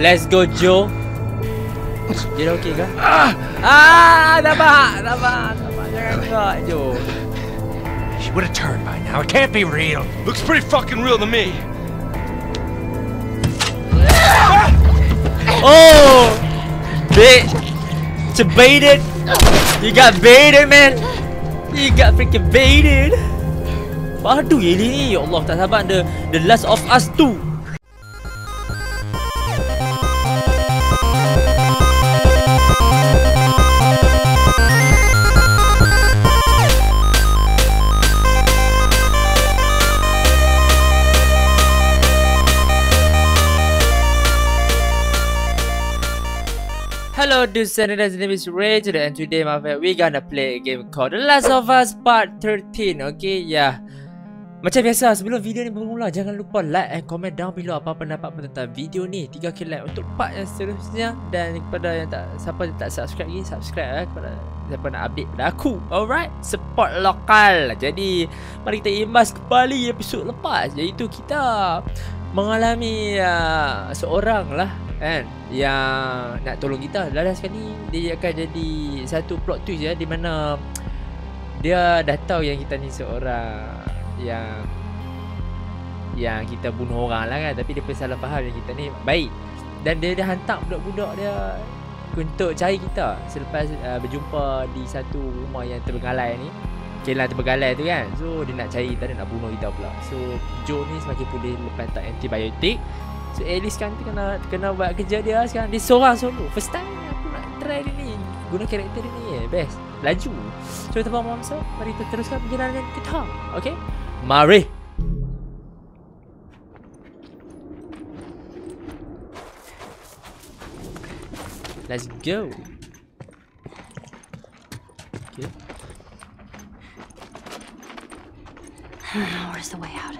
Let's go, Joe. Joe dah okey ke? Dapat. Jangan kau, Joe. She would have turned by now. It can't be real. Looks pretty fucking real to me. Oh, bitch. To baited. You got baited, man. You got freaking baited. Aduh, Ellie ni. Ya Allah, tak sabar The Last of Us 2. Hello dudes, and his name is Ray today, and today my friend, we gonna play a game called The Last of Us Part 13. Okay, yeah. Macam biasa, sebelum video ni bermula, jangan lupa like and comment down below apa pendapat tentang video ni. 3k like untuk part yang seterusnya. Dan kepada yang tak, siapa yang tak subscribe lagi, subscribe kepada siapa nak update pada aku. Alright, support lokal. Jadi, mari kita imbas kembali episod lepas, iaitu kita mengalami seorang lah kan, yang nak tolong kita. Lalas sekali dia akan jadi satu plot twist ya, di mana dia dah tahu yang kita ni seorang Yang kita bunuh orang lah kan. Tapi dia pun salah faham yang kita ni baik. Dan dia dah hantar budak-budak dia untuk cari kita selepas berjumpa di satu rumah yang terbengkalai ni, kelang terbengkalai tu kan. So dia nak cari kita, dia nak bunuh kita pula. So Joe ni semakin pulih lepas tak antibiotik. So Ellie sekarang tu kena buat kerja dia sekarang. Dia seorang solo. First time aku nak try dia ni, guna karakter dia ni. Best. Laju. So kita faham masa, mari kita teruskan perjalanan kita. Okay, mari. Let's go. Okay. Where's the way out?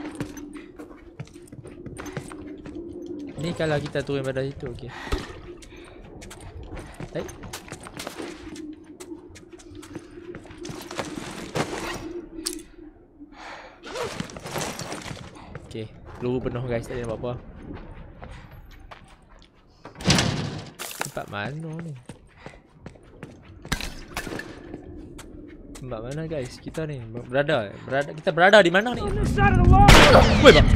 Ni kalau kita turun pada situ, okey. Baik. Okey, peluru penuh guys, tak ada apa-apa. Tempat mana ni? Tempat mana guys kita ni? Kita berada di mana ni? Woi, bang.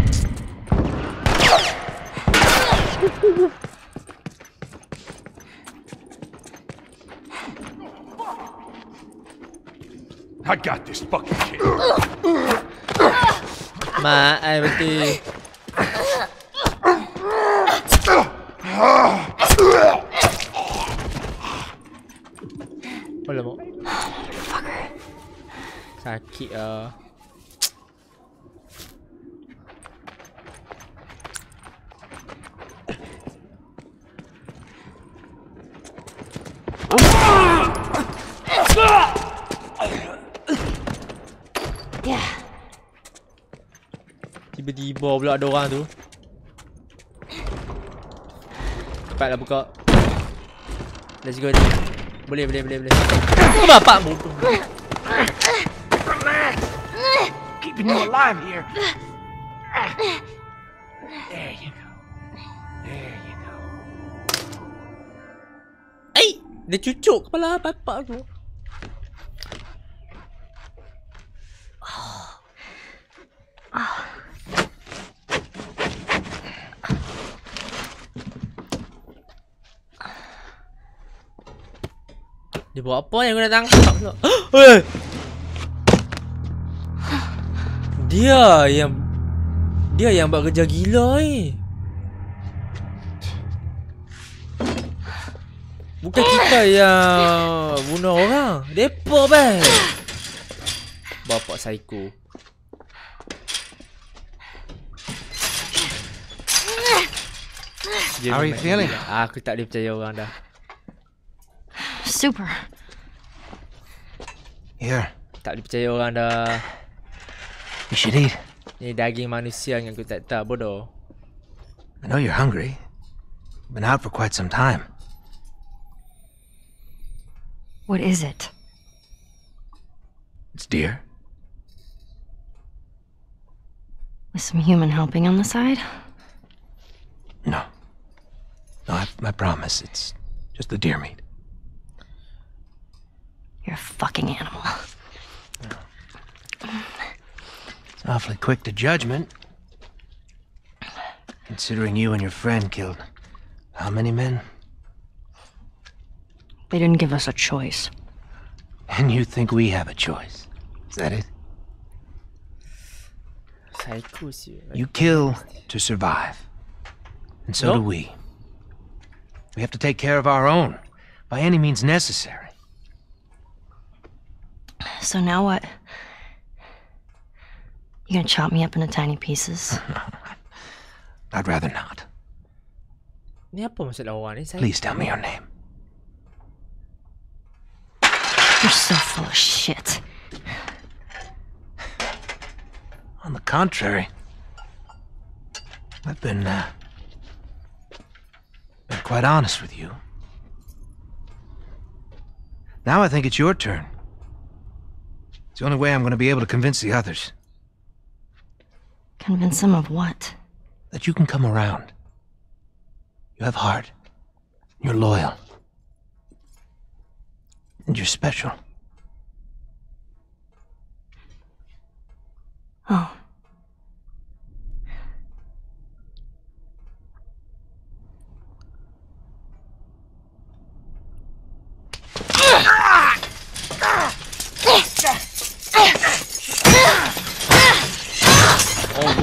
I got this fucking kid. Ma, I will do. Hola, mo. Fucker. Sakit ah. Tiba-tiba pula ada orang tu. Cepatlah buka. Let's go. Boleh. Kau bapak bodoh. Relax. Keeping you alive here. There you go. Ai, dia cucuk kepala bapak tu. Dia buat apa yang aku datang? Dia yang buat kerja gila ni. Bukan kita yang bunuh orang. Depa bang. Bapak psycho. How are you feeling? Aku tak boleh percaya orang dah. Super. Here. Tak dipercaya orang dah. You should eat. Ni daging manusia yang aku tak tahu bodoh. I know you're hungry. Been out for quite some time. What is it? It's deer. With some human helping on the side? No. No, I promise. It's just the deer meat. You're a fucking animal. It's awfully quick to judgment. Considering you and your friend killed how many men? They didn't give us a choice. And you think we have a choice? Is that it? You kill to survive. And so do we. We have to take care of our own, by any means necessary. So now what? You gonna chop me up into tiny pieces? I'd rather not. Please tell me your name. You're so full of shit. On the contrary, I've been quite honest with you. Now I think it's your turn. It's the only way I'm going to be able to convince the others. Convince them of what? That you can come around. You have heart. You're loyal. And you're special. Oh.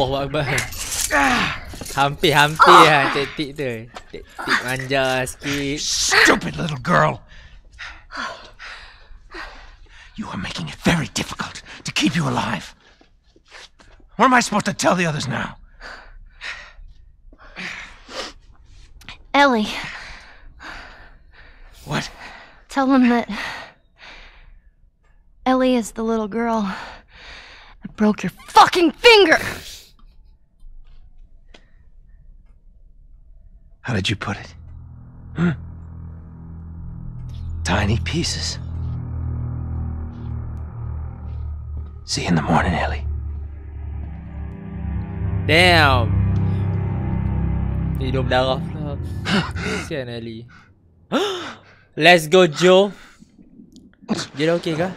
Allah Akbar. Hampir-hampir lah taktik tu. Taktik manja sikit. Stupid little girl. You are making it very difficult to keep you alive. What am I supposed to tell the others now? Ellie. What? Tell them that Ellie is the little girl that broke your fucking finger! How did you put it? Hmm? Tiny pieces. See you in the morning, Ellie. Damn. Hidup darah pula. Kesian Ellie. Let's go, Joe. Dia dah okey ke?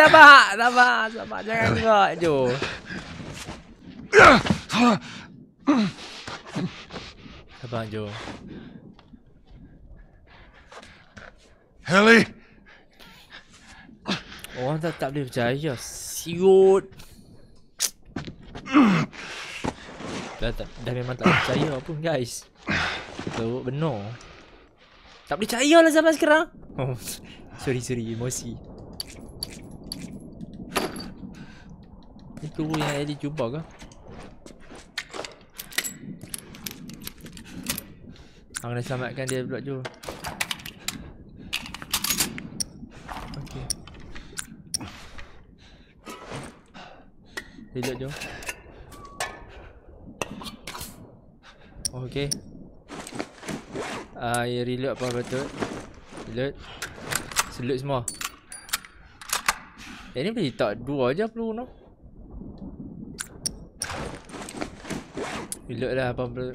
Sabar. Jangan gerak, Joe. Sabar, Joe. Ellie. Orang tak boleh percaya. Siut. Dah memang tak boleh percaya pun, guys. Teruk benar. Tak boleh percaya lah zaman sekarang. Oh, sorry, emosi. Itu yang Ellie cuba ke? Aku nak selamatkan dia pula, Joe. Sekejap, Joe. Okay. Ya, reload apa betul. Reload. Selut semua. Ini boleh tak dua je peluru, no? Reload lah apa betul.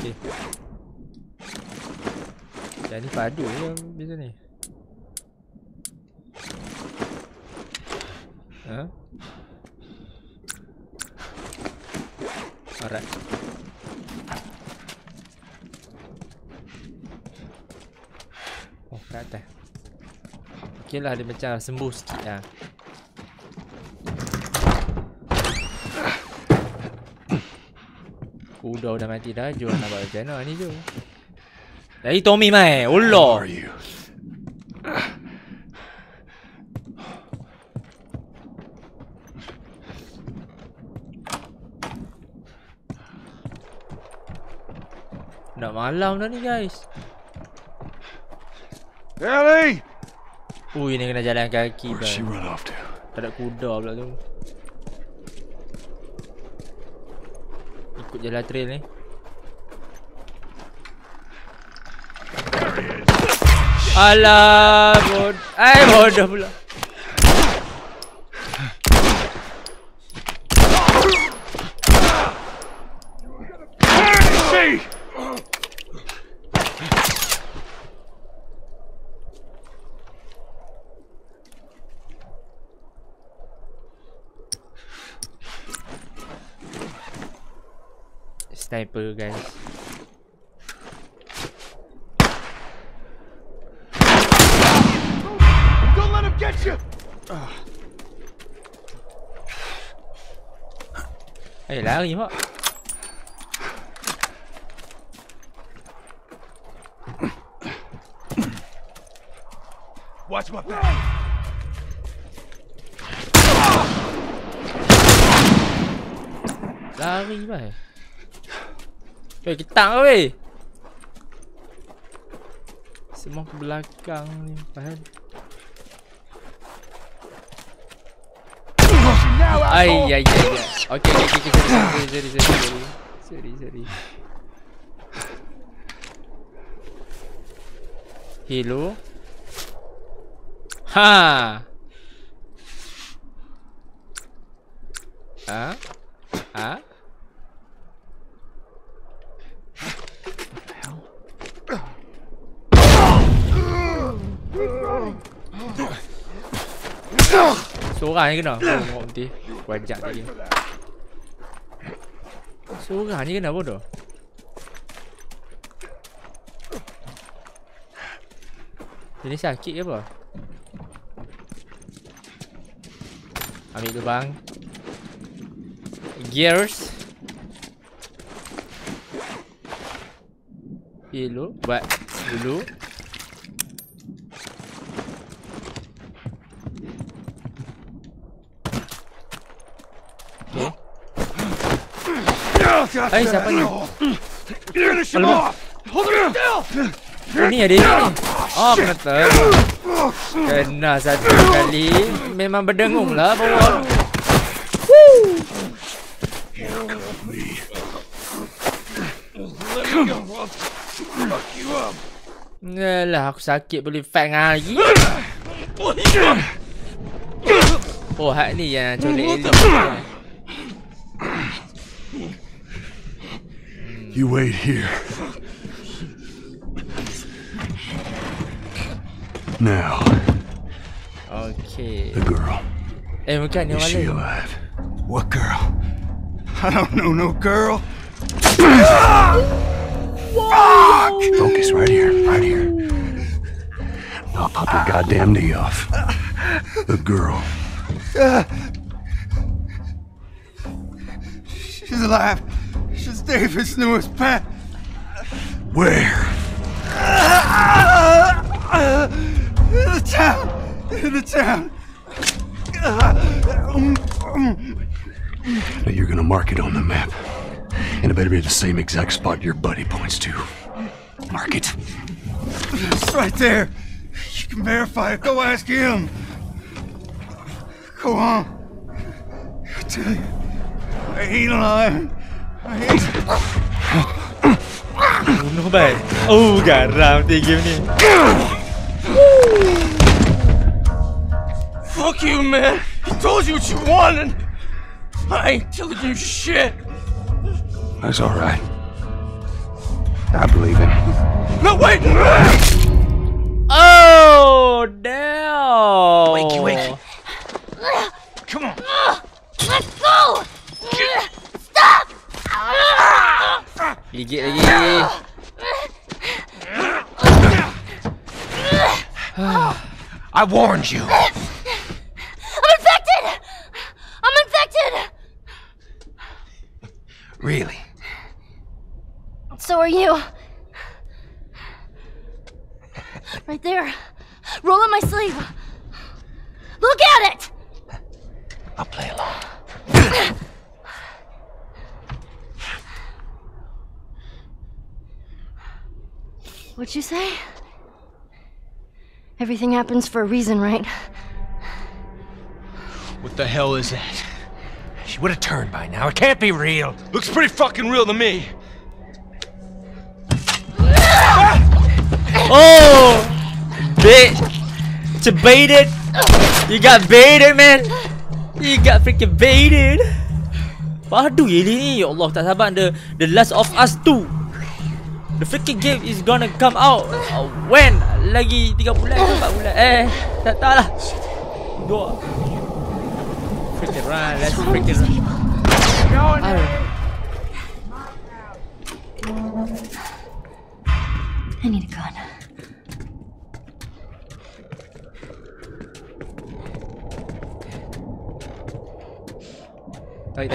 Okay. Dah ni padu je biasa ni. Ha? Alright. Oh, kat atas. Okay lah, dia macam sembuh sikit lah. Kuda dah mati dah, Joel nak buat macam mana ni, Joel? Dari Tommy mai, Allah. Dah malam dah ni, guys. Ellie. Ui, ni kena jalan kaki dah. Tak ada kuda pula tu. Ikut jalan trail ni. Alah, bodoh pula. sniper guys. Don't let him get you. Eh, lari pula. Watch my back. Lari baik. Cuy, kita weh. Semua ke belakang ni, faham? Ay, ay, ay, ay. Okay, okay, sorry. Hello? Ha! Ah? Ah? Sorang je kena ngomong nanti. Aku ajak tadi. Sorang je kena bodoh. Ini sakit ke apa? Ambil tu bang. Gears. Hello. Buat dulu. Ay, siapa ni? Alamak. Ini ada ini. Oh, kena terbang. Kena satu kali. Memang berdengung lah bawah. Woo. Alah, aku sakit boleh fang lagi. Oh, hak ni yang colek Ellie. You wait here. Now. Okay. The girl. Hey, is she alive? What girl? I don't know no girl. Fuck! Focus right here, right here. I'll pop your goddamn knee off. The girl. She's alive. She's David's newest pet. Where? In the town. Now you're gonna mark it on the map. And it better be the same exact spot your buddy points to. Mark it. It's right there. You can verify it. Go ask him. Go on. I tell you, I ain't lying. Bunuh baik. Oh, garam tinggi ni. Fuck you, man. I told you what you wanted. I ain't telling you shit. That's all right. I believe it. No, wait. Oh, damn. Wakey. Come on. Let's go. Stop. Gigit lagi. I warned you. I'm infected. Really? So are you. Right there. Roll up my sleeve. Look at it. I'll play along. What'd you say? Everything happens for a reason, right? What the hell is that? She would have turned by now. It can't be real. Looks pretty fucking real to me. Oh! Bitch! It's baited! You got baited, man! You got freaking baited! Waduh, Ellie ni. Ya Allah, tak sabar ada The Last of Us 2. The freaking game is gonna come out when? Lagi 3 bulan ke 4 bulan? Tak tahu lah. Dua. Freaking run, let's freaking run. I need a gun. Đây.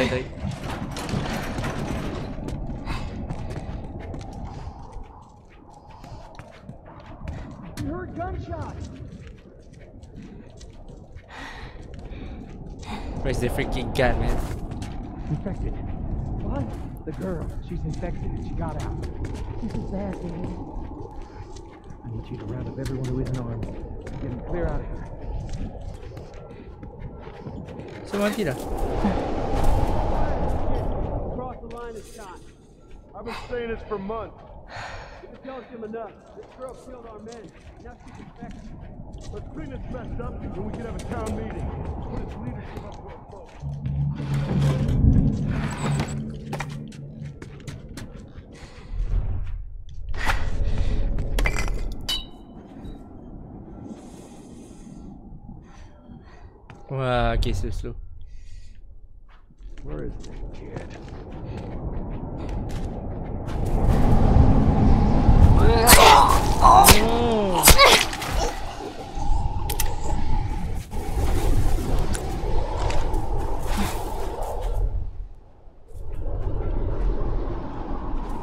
Where's the freaking gun, man? Infected. What? The girl. She's infected and she got out. This is bad, baby. I need you to round up everyone who isn't armed. Get them clear out of here. So what did I've been saying this for months. It tells him enough. This girl killed our men. Now she's infected. Let's bring this mess up and we can have a town meeting. Put its leadership up to our folks. Wow, okay, so slow. Where is this kid?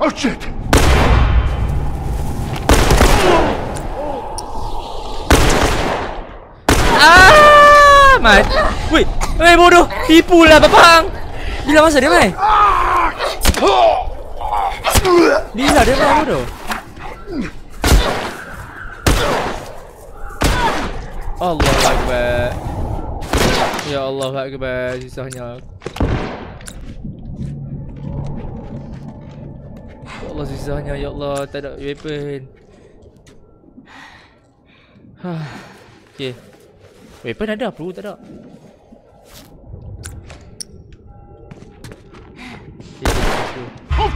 Oh shit! Ah, mat. Wih, bodoh, tipu lah babang. Gila masa dia main. Gila dia main bodoh. Allahu Akbar. Ya Allah Akbar, susahnya. Ya Allah, susahnya, ya Allah, tak ada weapon. Okay, weapon ada, peluru tak ada.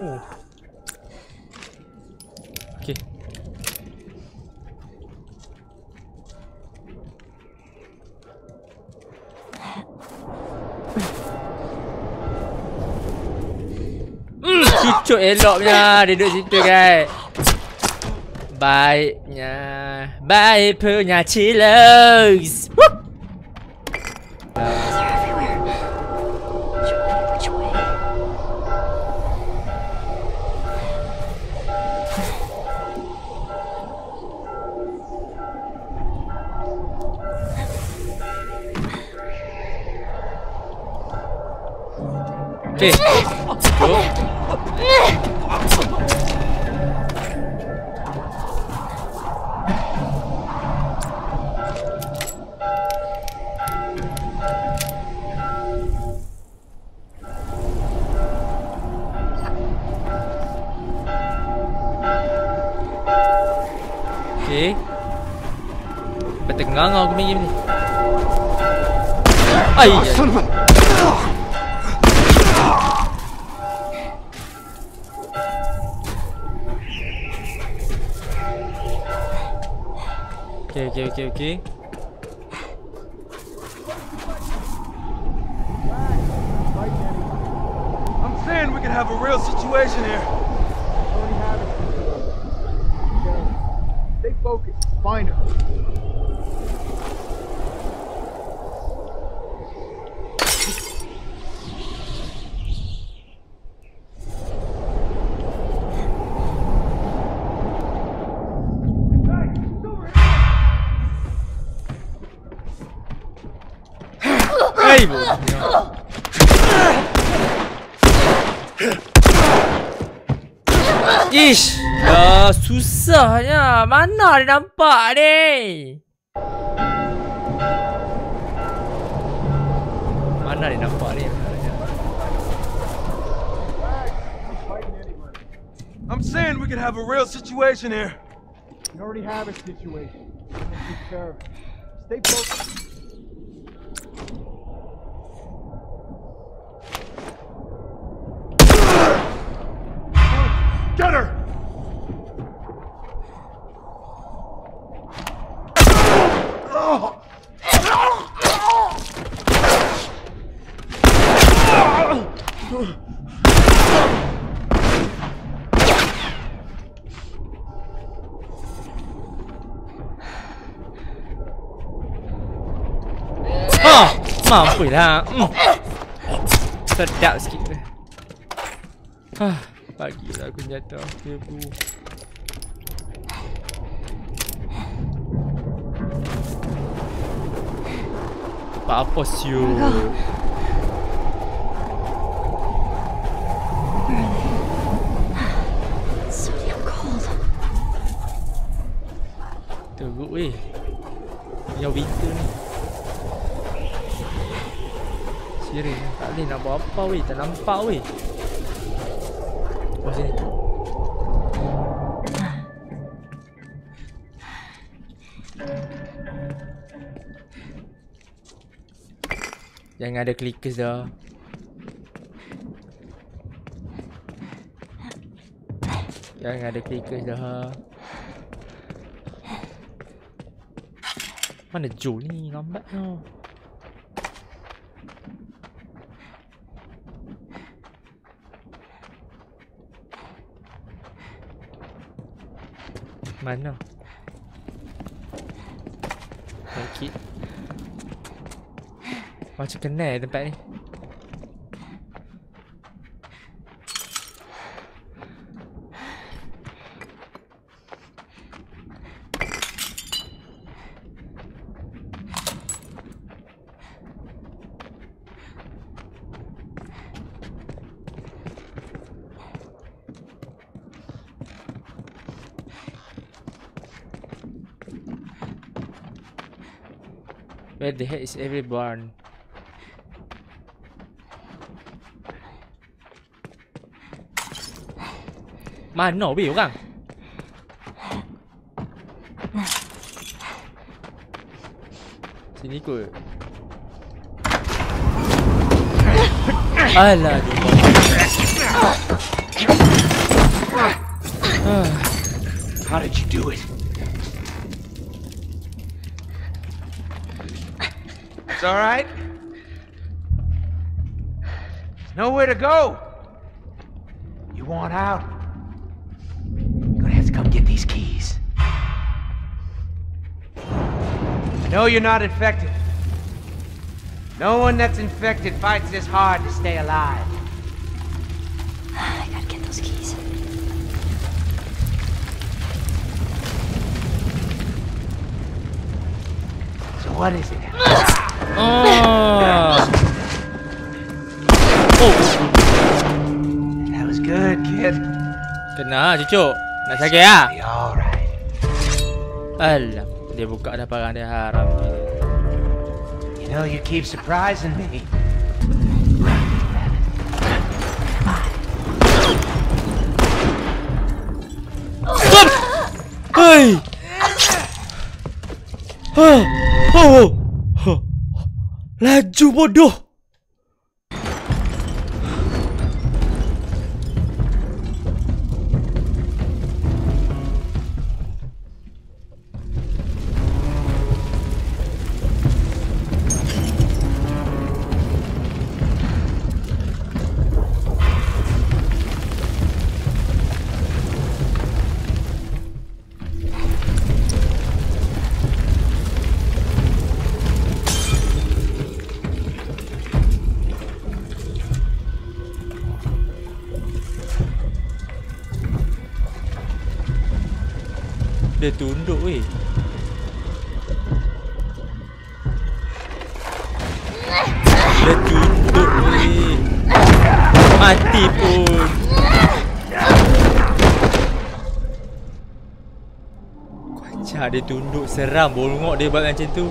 Oh. Okay. Cucuk eloknya dia duduk situ, guys. Baiknya, baik punya Chilos. Okay, go. Okay, bertenggang aku main game ni. Ayah. Okay. I'm saying we could have a real situation here. Stay focused. Find her. Ish, dah susahnya. Mana dia nampak ni? I'm saying we could have a real situation here. You already have a situation. I'm gonna take care of it. Stay focused. Get her! Oh. Mở quỷ ra. Thật đạo skin này. Pagi lah aku jatuh tebu. Apa sih? So damn cold. Tebu, weh. Yang winter ni. Sirih, tak boleh nak buat apa weh, tak nampak weh. Sini. Jangan ada clickers dah. Jangan ada clickers dah. Mana Joel ni lambatnya? Mana? Sakit. Macam kenal tempat ni. Where the heck is every barn? Mana weh orang? Sini kot. Alah dia. How did you do it? It's all right. There's nowhere to go. You want out? You're gonna have to come get these keys. I know you're not infected. No one that's infected fights this hard to stay alive. I gotta get those keys. So what is it? Oh. That was good, kid. Kena cucuk. Nak sakit ah. Alah, dia buka dah barang dia haram. You know you keep surprising me. Hey. Oh. Oh. Laju bodoh. Dia tunduk weh. Dia tunduk weh. Mati pun. Kacau dia tunduk seram. Bongok dia buat macam tu.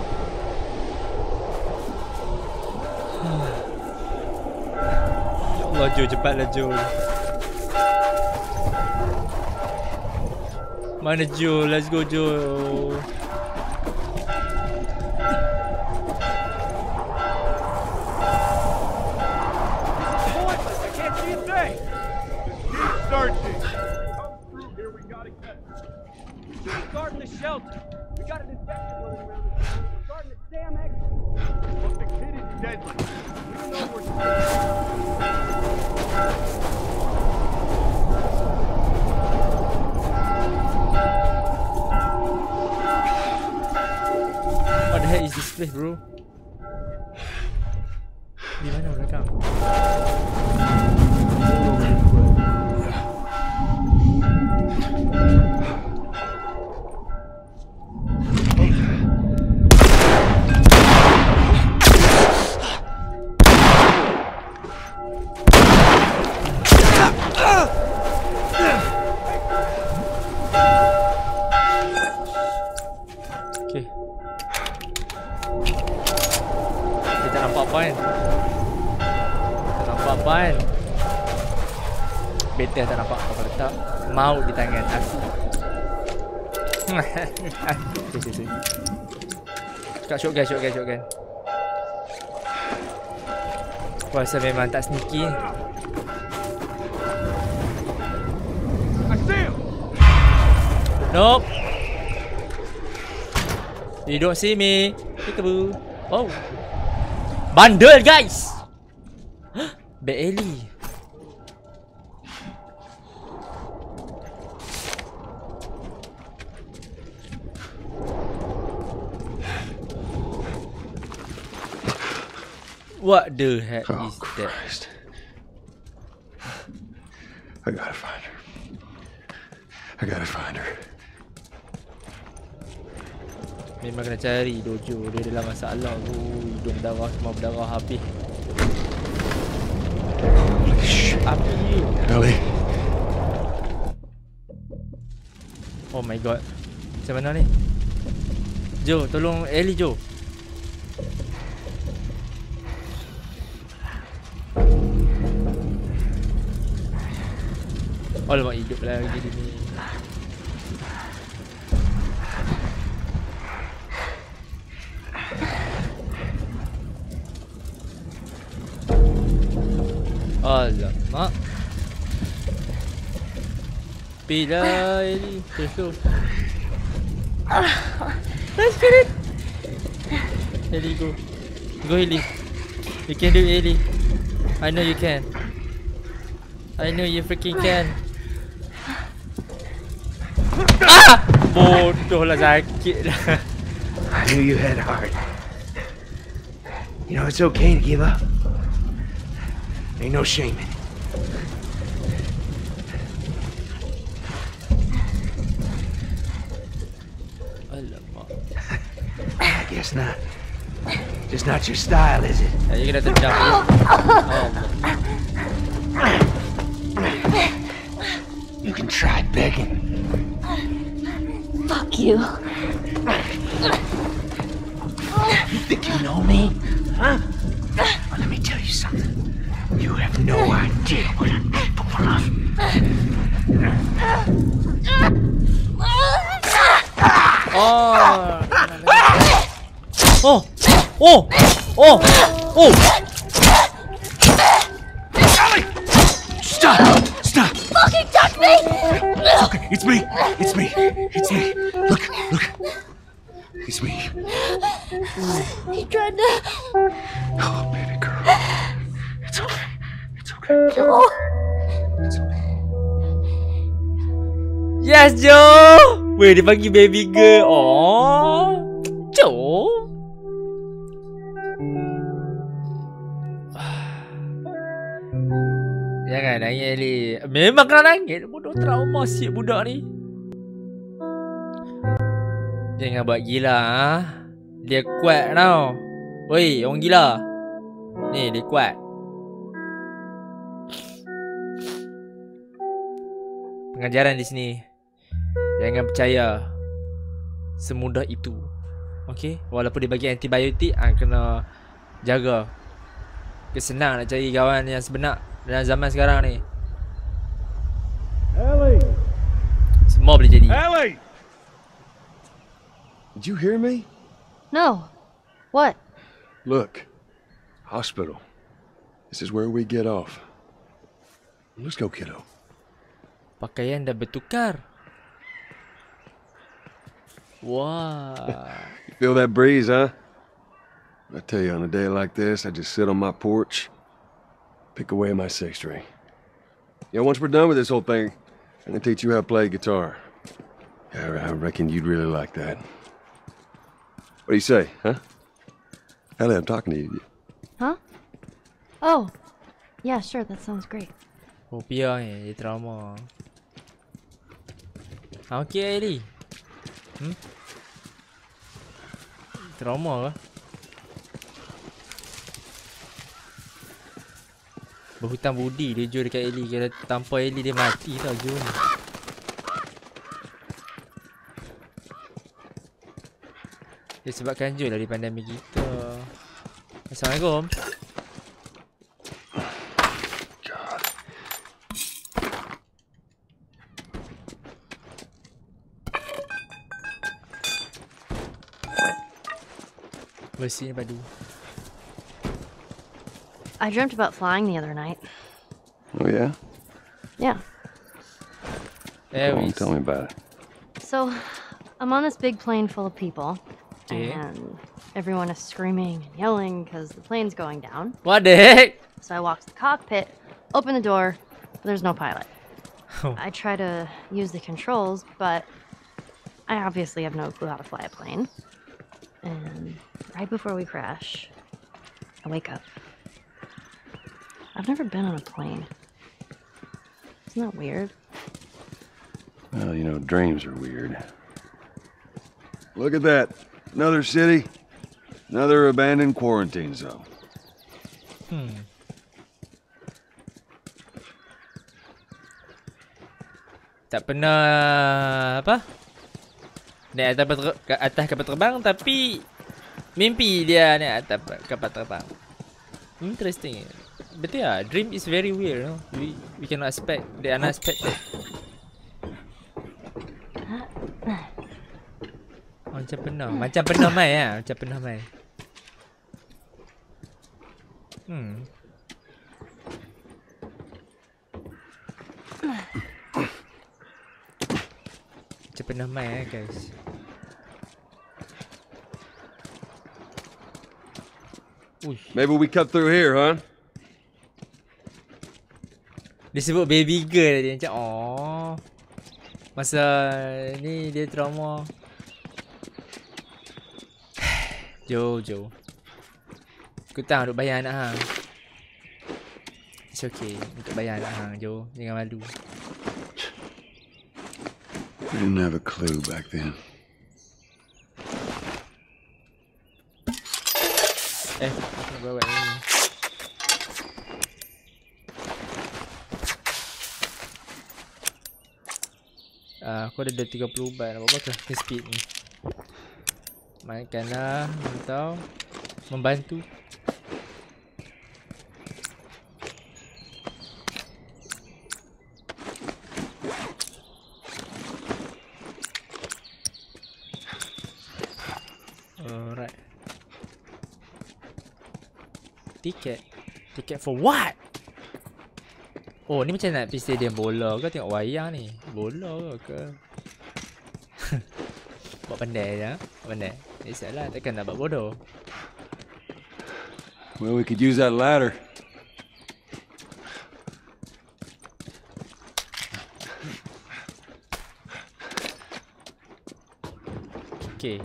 Ya Allah Joel, cepatlah Joel. Mana Joel? Let's go Joel. Shotgun. Puasa memang tak sneaky. Nope. You don't see me. Peekaboo. Oh. Bandel guys. Bad Ellie. What the heck is Christ. That? I gotta find her. Memang kena cari Dojo. Dia dalam masalah. Hidung berdarah, semua berdarah habis. Ellie. Oh my god. Macam mana ni? Jo, tolong Ellie Jo. Alamak, hidup lagi di sini. Alamak. Bila ini terus. Let's get it. Ellie, go. Go Ellie. You can do it Ellie. I know you can. I know you freaking can. Ah! Bodoh lah, sakit lah. I knew you had heart. You know it's okay to give up. Ain't no shame in it. Alamak. I guess not. Just not your style, is it? Yeah, you're gonna have to jump in. You can try begging. Fuck you. You think you know me? Huh? Well, let me tell you something. You have no idea what I'm capable of. Oh! Oh! Oh! Oh! Stop! Stop! Fucking touch me! It's okay. It's me. It's me. It's me. Look, It's me. He tried to. Oh, baby girl. It's okay. It's okay. Joel. It's okay. Yes, Joel. Wait, dia bagi baby girl. Oh, Joel. Jangan nangis Ellie. Memang kena nangis. Bodoh, trauma si budak ni. Jangan buat gila ha? Dia kuat tau. Woi orang gila. Ni dia kuat. Pengajaran di sini. Jangan percaya semudah itu. Okey. Walaupun dia bagi antibiotik kena jaga. Kesenang nak cari kawan yang sebenar. Dalam zaman sekarang ni Ellie. Mobile JD. Ellie! Did you hear me? No. What? Look. Hospital. This is where we get off. Let's go, kiddo. Pakaian dah bertukar. Wow. You feel that breeze, huh? I tell you, on a day like this, I just sit on my porch, pick away my sixth string. Yeah, once we're done with this whole thing, I'm gonna teach you how to play guitar. Yeah, I reckon you'd really like that. What do you say, huh? Ellie, I'm talking to you. Huh? Oh. Yeah, sure, that sounds great. Jadi trauma. Okay, Ellie. Trauma kah? Berhutang budi dia jual dekat Ellie. Kalau tanpa Ellie dia mati tau Joel. Dia sebabkan Joel lah dia pandai ambil gitar. Assalamualaikum. God. Bersih ni padu. I dreamt about flying the other night. Oh yeah? Yeah. Go on, tell me about it. So, I'm on this big plane full of people, and everyone is screaming and yelling because the plane's going down. What the heck? So I walk to the cockpit, open the door, but there's no pilot. I try to use the controls, but I obviously have no clue how to fly a plane. And right before we crash, I wake up. I've never been on a plane. Isn't that weird? Well, you know, dreams are weird. Look at that. Another city. Another abandoned quarantine zone. Tak pernah... apa? Naik atas kapal terbang, tapi... mimpi dia naik atas kapal terbang. Interesting. But yeah, dream is very weird, no? We cannot expect, they are not expected. Oh, macam pernah mai lah, macam pernah mai. Macam pernah mai lah guys. Maybe we cut through here, huh? Dia sebut baby girl dia macam oh. Masa ni dia trauma. Jojo. Aku tak duk bayar anak hang. It's okay untuk bayar anak hang Jo, jangan malu. I didn't have a clue back then. Aku bawa ni. Aku ada 30 ubat nak buat apa ke speed ni. Mainkanlah atau membantu. Alright. Tiket. Tiket for what? Oh, ni macam nak pergi stadium bola ke tengok wayang ni? Bola ke? Buat pandai je. Buat pandai. Biasalah, takkan nak buat bodoh. Well, we could use that ladder. Okay.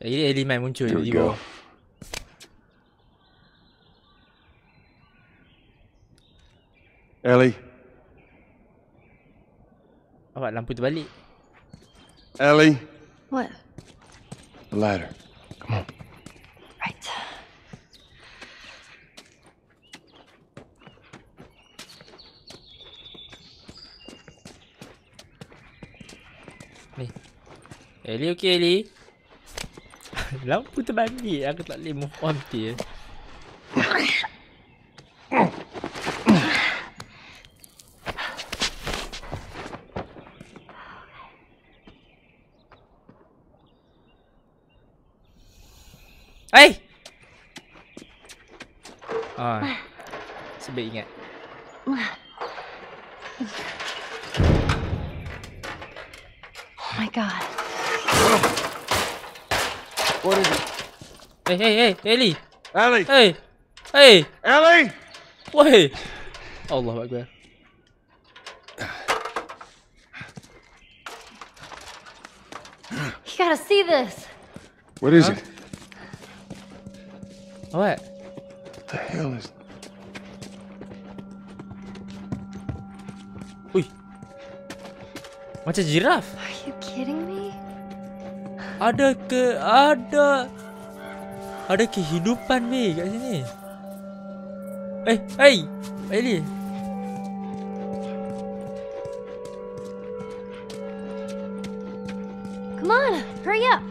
Ini Ellie main muncul di bawah. Ellie. Awak lampu terbalik. Ellie. What? The ladder. Come on. Right. Ellie okey, Ellie? Lampu terbalik. Aku tak boleh move on dia. Hey! Ah, sebab ingat. Oh my god. What is it? Hey, hey, hey, Ellie. Ellie. Hey. Hey. Ellie. Woi. Allah Akbar. You gotta see this. What is it? What? What the hell is... Wih. Macam giraf. Are you kidding me? Ada kehidupan weh kat sini. Eh, hey, Ellie. Come on, hurry up.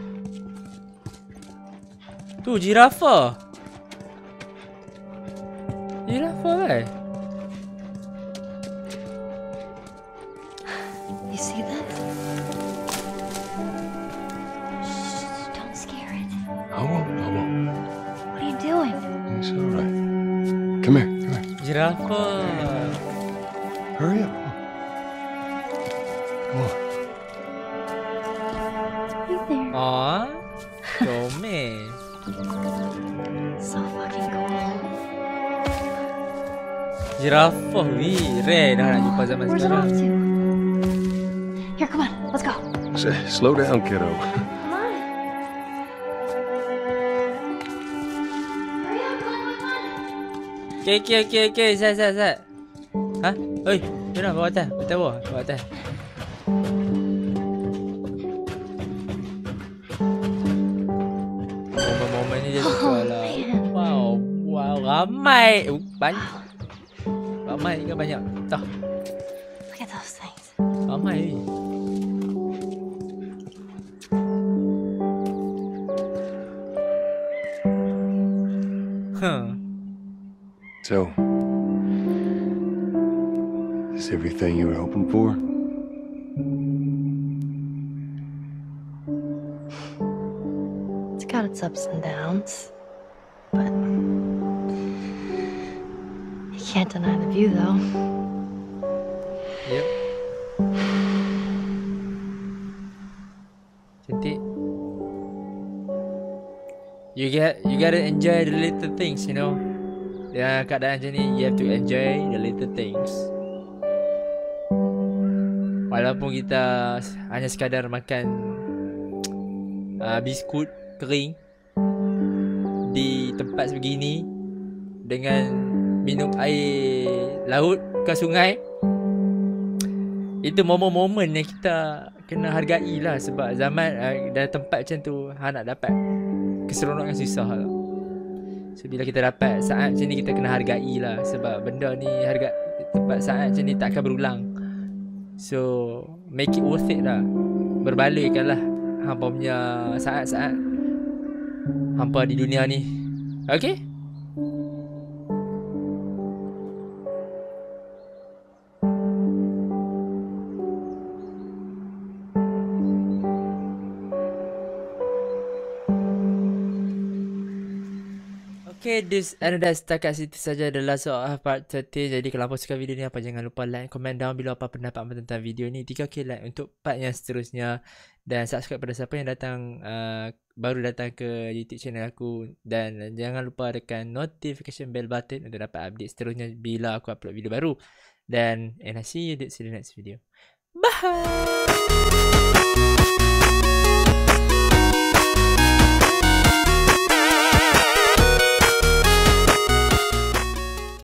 Tu giraf ah. You see that? Shh, don't scare it. I won't, I won't. What are you doing? It's all right. Come here, come here. Giraffe. Hurry up. Come on. Hey there. Aw, Domeh. So fucking cool. Giraffe, we rare dah nak jumpa zaman sekarang. Here, come on, let's go. Slow down, kiddo. Come on. Hurry up, come on. Okay, set. Hah? Oi, mana bawa atas? Bawa atas. Momen-momen ni dia suka lah. Wow, ramai. Banyak. Ramai ke banyak? Tak. Look at those things. Ramai. Huh. So, is everything you were hoping for? It's got its ups and downs, but can't deny the view, though. Yep. Cantik. You gotta enjoy the little things, you know. Ya, keadaan macam ni, you have to enjoy the little things. Walaupun kita hanya sekadar makan biskut kering di tempat sebegini dengan minum air laut ke sungai, itu momen-momen yang kita kena hargai lah. Sebab zaman dan tempat macam tu, nak dapat keseronokan susah lah. So bila kita dapat saat macam ni, kita kena hargai lah. Sebab benda ni tempat saat macam ni tak akan berulang. So make it worth it lah. Berbaloi lah hampa punya saat-saat hampa di dunia ni. Okay? Okay, this adalah setakat situ saja The Last of Us Part 13. Jadi kalau apa suka video ni, apa jangan lupa like, comment down below apa pendapat apa tentang video ni. 3k like untuk part yang seterusnya. Dan subscribe pada siapa yang datang baru datang ke YouTube channel aku. Dan jangan lupa tekan notification bell button untuk dapat update seterusnya bila aku upload video baru. Dan and I see you in the next video. Bye!